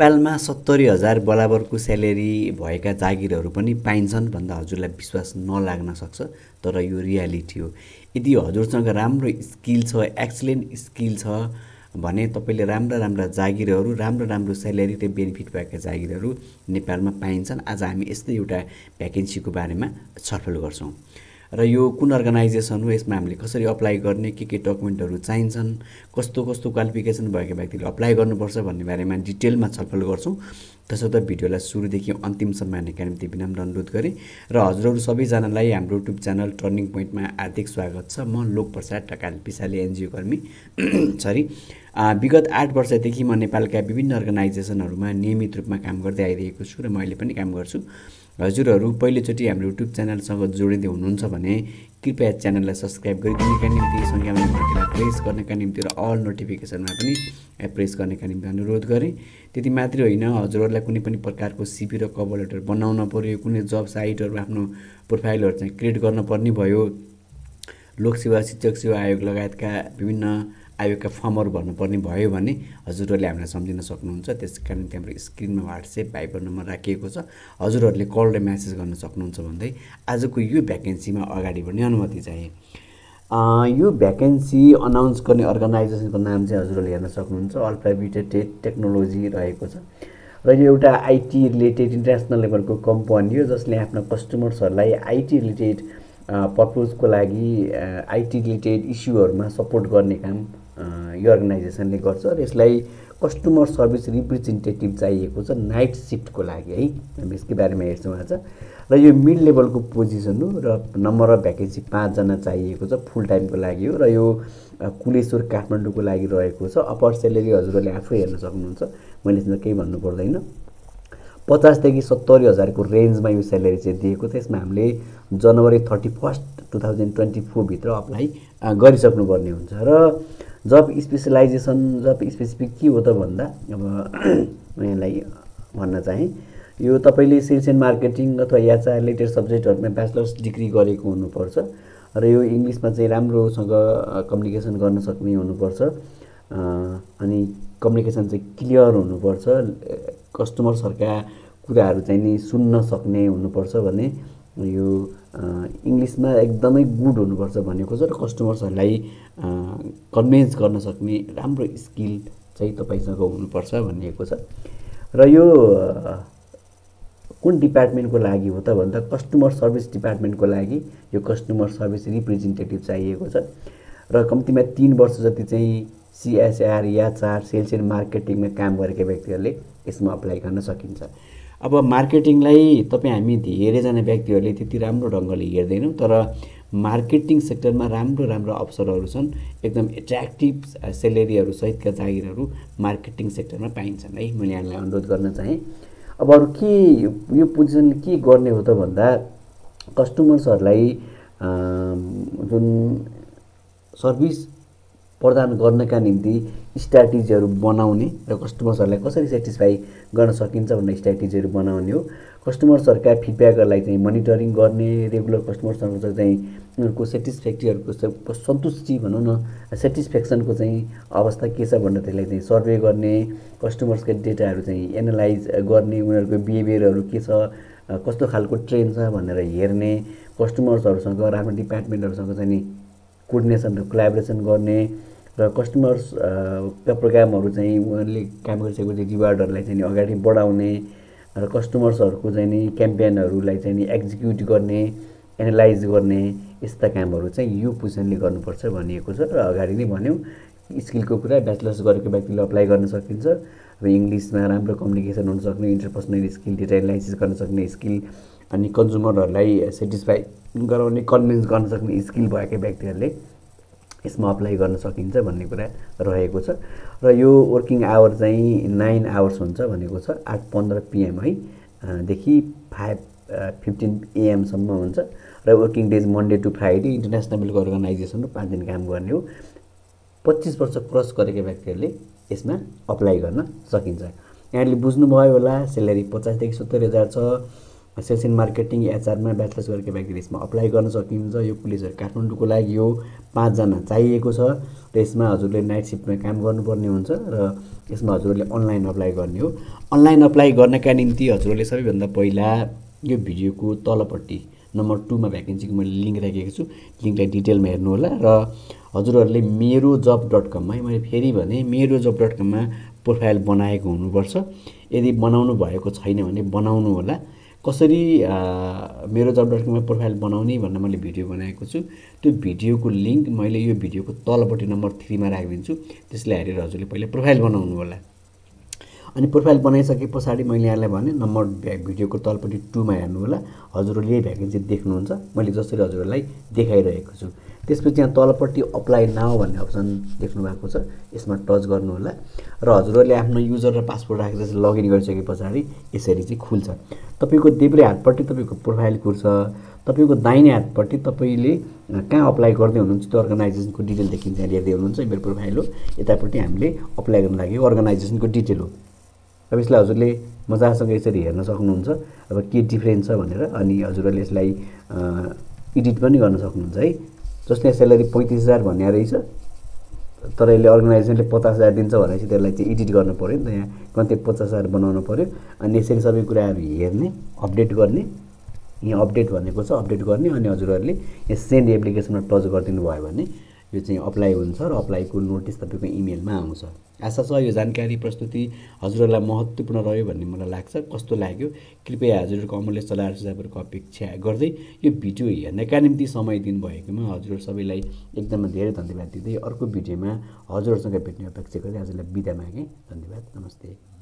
नेपालमा ७०,००० बराबरको स्यालेरी भएका जागिरहरु पनि पाइन्छन् भन्दा हजुरलाई विश्वास नलाग्न सक्छ तर यो रियालिटी हो। यदि हजुरसँग राम्रो स्किल छ, एक्सिलेन्ट स्किल छ भने तपाईले राम्रा राम्रा जागिरहरु, राम्रो राम्रो स्यालेरी र बेनिफिट भएका जागिरहरु नेपालमा पाइन्छन्। आज हामी यस्तै एउटा भ्याकेन्सीको बारेमा छलफल गर्छौं र यो कुन अर्गनाइजेसन हो, यसमा हामीले कसरी अप्लाई गर्ने, के डकुमेन्टहरु चाहिन्छन्, कस्तो कस्तो क्वालिफिकेसन भएका व्यक्तिले अप्लाई गर्नुपर्छ भन्ने बारेमा डिटेलमा छलफल गर्छौं। त्यसैले भिडियोलाई सुरुदेखि अन्तिमसम्म हेर्नका निम्ति विनम्र अनुरोध गरे र हजुरहरु सबैजनालाई हाम्रो YouTube च्यानल टर्निङ पोइन्टमा हार्दिक स्वागत छ। म लोकप्रसाद ढकाल पिसाले एनजीओ कर्मी विगत 8 वर्षदेखि म नेपालका विभिन्न अर्गनाइजेसनहरुमा नियमित रूपमा काम गर्दै आइरहेको छु र मैले पनि काम गर्छु। हजुरहरु पहिलोचोटी हाम्रो YouTube च्यानलसँग जोडिदै हुनुहुन्छ भने कृपया च्यानललाई सब्स्क्राइब गरिदिनका निम्ति, सँगैमा बेललाई प्रेस गर्नका निम्ति र अल नोटिफिकेसनमा पनि प्रेस गर्नका निम्ति अनुरोध गरे। त्यति मात्र होइन, हजुरहरुलाई कुनै पनि प्रकारको सीवी र कभर लेटर बनाउन पर्यो, कुनै जब साइटहरु आफ्नो प्रोफाइलहरु चाहिँ क्रिएट गर्न पर्ने भयो, लोकसेवा शिक्षक सेवा आयोग लगायतका विभिन्न आयोगका फर्महरु भर्न पर्ने भयो भने हजुरहरुले हामीलाई सम्झिन सक्नुहुन्छ। त्यसका निम्ति हाम्रो स्क्रिनमा WhatsApp भाइबर नम्बर राखिएको छ, हजुरहरुले कल र मेसेज गर्न सक्नुहुन्छ भन्दै आजको यो भ्याकेन्सीमा अगाडि बढ्ने अनुमति चाहे। यो भ्याकेन्सी अनाउन्स गर्ने अर्गनाइजेसनको नाम चाहिँ हजुरहरुले हेर्न सक्नुहुन्छ, अल्फाबेटेड टेक्नोलोजी रहेको छ र यो एउटा आईटी रिलेटेड इन्टरनेशनल लेभलको कम्पनी हो जसले आफ्ना कस्टमर्सहरुलाई आईटी रिलेटेड पर्पजको लागि आईटी रिलेटेड इस्युहरुमा सपोर्ट गर्ने काम यो अर्गनाइजेसनले गर्छ र यसलाई कस्टमर सर्भिस रिप्रेजेन्टेटिभ चाहिएको छ नाइट शिफ्टको लागि है। हामी यसको बारेमा हेर्छौं आज र यो मिड लेभलको पोजिसन हो र नम्बर अफ भ्याकेन्सी ५ जना चाहिएको छ फुल टाइमको लागि हो र यो कुलेश्वर काठमाडौँको लागि रहेको छ। अपर स्यालेरी हजुरले आफै हेर्न सक्नुहुन्छ, मैले यसमा केही भन्नु पर्दैन। ५० देखि ७०,००० को रेन्जमा यो स्यालेरी चाहिँ दिएको छ। यसमा हामीले जनवरी 31, 2024 भित्र अप्लाई गरिसक्नु पर्ने हुन्छ र जब स्पेशलाइजेसन जब स्पेसिफिक के हो त भन्दा अब यहाँलाई भन्न चाहे यो तपाईले सेल्स एन्ड मार्केटिङ अथवा याचा रिलेटेड सब्जेक्टहरुमा ब्याचलर्स डिग्री गरेको हुनुपर्छ र यो इंग्लिशमा चाहिँ राम्रोसँग कम्युनिकेसन गर्न सक्ने हुनुपर्छ अनि कम्युनिकेसन चाहिँ क्लियर हुनुपर्छ, कस्टमरहरुका कुराहरु चाहिँ नि सुन्न सक्ने हुनुपर्छ भने यो इंग्लिशमा एकदमै गुड हुनुपर्छ भनेको छ र कस्टमरहरुलाई कन्भिन्स गर्न सक्ने राम्रो स्किल चाहिँ तपाईसँग हुनुपर्छ भनिएको छ र यो कुन डिपार्टमेन्टको लागि हो त भन्दा कस्टमर सर्भिस डिपार्टमेन्टको लागि यो कस्टमर सर्भिस रिप्रेजेन्टेटिभ चाहिएको छ र कम्तिमा ३ वर्ष जति चाहिँ CSR या चार सेल्स एन्ड मार्केटिङमा काम गरेका व्यक्तिहरुले यसमा अप्लाई गर्न सकिन्छ। अब मार्केटिङलाई तपाई हामी धेरै जना व्यक्तिहरुले त्यति राम्रो ढंगले हेर्दैनौं तर मार्केटिङ सेक्टरमा राम्रो राम्रो अवसरहरु छन्, एकदम एट्र्याक्टिभ स्यालेरीहरु सहितका जागिरहरु मार्केटिङ सेक्टरमा पाइन्छन् है। मैले यहाँलाई अनुरोध गर्न चाहे। अब अरु के यो पोजिसनले के गर्ने हो त भन्दा कस्टमर्सहरुलाई जुन सर्भिस प्रदान गर्नका निम्ति स्ट्र्याटेजीहरु बनाउने र कस्टमर्सहरुलाई कसरी सेटिस्फाई गर्न सकिन्छ भन्ने स्ट्र्याटेजीहरु बनाउने हो। कस्टमर्सहरुका फिडब्याकहरुलाई चाहिँ मोनिटरिङ गर्ने, रेगुलर कस्टमरसँग चाहिँ उनीहरुको सेटिस्फ्याक्ट्रीहरुको सन्तुष्टि भनौं न सेटिस्फ्याक्सनको चाहिँ अवस्था के छ भनेर त्यसलाई चाहिँ सर्वे गर्ने, कस्टमर्सका डेटाहरु चाहिँ एनालाइज गर्ने, उनीहरुको बिहेभियरहरु के छ, कस्तो खालको ट्रेन्ड छ भनेर हेर्ने, कस्टमर्सहरुसँग राम्रो डिपार्टमेन्टहरुसँग चाहिँ नि कोर्डिनेसन र कोल्याबोरेसन गर्ने र कस्टमर्स का प्रोग्रामहरु चाहिँ उनीहरुले काम गरिसकेको चाहिँ रिवार्डहरुलाई चाहिँ अगाडि बढाउने र कस्टमर्सहरुको चाहिँ नि क्याम्पेनहरुलाई चाहिँ नि एक्जिक्युट गर्ने, एनालाइज गर्ने यस्ता कामहरु चाहिँ यो पोजिसनले गर्नुपर्छ भनिएको छ। र अगाडि नै भन्यौं स्किलको कुरा ब्याचलर्स गरेको व्यक्तिले अप्लाई गर्न सकिन्छ। अब इंग्लिशमा राम्रो कम्युनिकेसन हुन सक्ने, इन्टरपर्सनल स्किल, डेटा एनालाइसिस गर्न सक्ने स्किल अनि कन्ज्युमरहरुलाई सेटिस्फाई गराउने, कन्भिन्स गर्न सक्ने स्किल भएका व्यक्तिहरुले यसमा अप्लाई गर्न सकिन्छ भन्ने कुरा रहेको छ र यो वर्किङ आवर चाहिँ 9 आवर्स हुन्छ भनेको छ, 8:15 PM है देखि 5:15 AM सम्म हुन्छ र working days Monday to Friday. International लेभलको अर्गनाइजेसन हो, 5 दिन काम गर्ने हो। 25 वर्ष क्रस गरेका व्यक्तिहरुले यसमा अप्लाई गर्न सकिन्छ। यहाँले बुझ्नु भयो होला स्यालेरी ५० देखि ७०,००० छ, सेसन मार्केटिङ एचआरमा ब्याचलर्स गरेको व्यक्तिले यसमा अप्लाई गर्न सक्नुहुन्छ। यो पुलिसहरु काठमाडौँको लागि यो 5 जना चाहिएको छ र यसमा हजुरले नाइट शिफ्टमा काम गर्नुपर्ने हुन्छ र यसमा हजुरले अनलाइन अप्लाई गर्ने हो। अनलाइन अप्लाई गर्नका निम्ति हजुरले सबैभन्दा पहिला यो भिडियोको तलपट्टि नम्बर 2 मा भ्याकेन्सीको मैले लिंक राखेको छु, लिंकलाई डिटेलमा हेर्नु होला र हजुरहरुले merojob.com मा मैले फेरि भने merojob.com मा प्रोफाइल बनाएको हुनुपर्छ। यदि बनाउनु भएको छैन भने बनाउनु होला। कसरी merojob.com मा प्रोफाइल बनाउने भन्ने मैले भिडियो बनाएको छु, त्यो भिडियोको लिंक मैले यो भिडियोको तलपट्टि नम्बर 3 मा राखिदिन्छु। त्यसलाई हेरेर हजुरले पहिले प्रोफाइल बनाउनु होला। अनि प्रोफाइल बनाइसकेपछि मैले यहाँलाई भने नम्बर भिडियोको तलपट्टि 2 मा हेर्नु होला, हजुरले भ्याकेन्सी देख्नुहुन्छ। मैले जसरी हजुरलाई देखाइरहेको छु त्यसपछि यहाँ तलपट्टि अप्लाई नाउ भन्ने अप्सन देख्नु भएको छ, यसमा टच गर्नु होला र हजुरले आफ्नो युजर र पासवर्ड राखेर लगइन गरिसकेपछि यसरी चाहिँ खुल्छ। तपाईको देब्रे हातपट्टि तपाईको प्रोफाइल खुल्छ, तपाईको दाहिने हातपट्टि तपाईले कहाँ अप्लाई गर्दै हुनुहुन्छ त्यो अर्गनाइजेसनको डिटेल देखिन्छ। यहाँ हेर्दै हुनुहुन्छ मेरो प्रोफाइल हो, यतापट्टि हामीले अप्लाई गर्न लागि अर्गनाइजेसनको डिटेल हो। अब यसलाई हजुरले मजासँग यसरी हेर्न सक्नुहुन्छ अब के डिफरेन्स छ भनेर। अनि हजुरले यसलाई एडिट पनि गर्न सक्नुहुन्छ है। जसले स्यालेरी 35000 भन्या रहेछ तर यसले अर्गनाइजेसनले 50000 दिन्छ भनेपछि त्यसलाई चाहिँ एडिट गर्न पर्यो नि त। यहाँ कन्टेन्ट 50000 बनाउन पर्यो। अनि यसरी सबै कुराहरु हेर्ने, अपडेट गर्ने, यहाँ अपडेट भनेको छ अपडेट गर्ने। अनि हजुरहरुले यो सेन्ड एप्लिकेसनमा टच गर्दिनु भयो भने यो चाहिँ अप्लाई हुन्छ र अप्लाईको नोटिस तपाईको इमेलमा आउँछ। आशा छ यो जानकारी प्रस्तुति हजुरहरुलाई महत्त्वपूर्ण रह्यो भन्ने मलाई लाग्छ। कस्तो लाग्यो कृपया हजुरहरुको अमूल्य सल्लाह सुझावहरुको अपेक्षा गर्दै यो भिडियो हेर्नका निम्ति समय दिनुभएकोमा हजुरहरु सबैलाई एकदमै धेरै धन्यवाद दिँदै अर्को भिडियोमा हजुरहरुसँग भेट्ने अपेक्षा गर्दै आजलाई बिदा मागे। धन्यवाद, नमस्ते।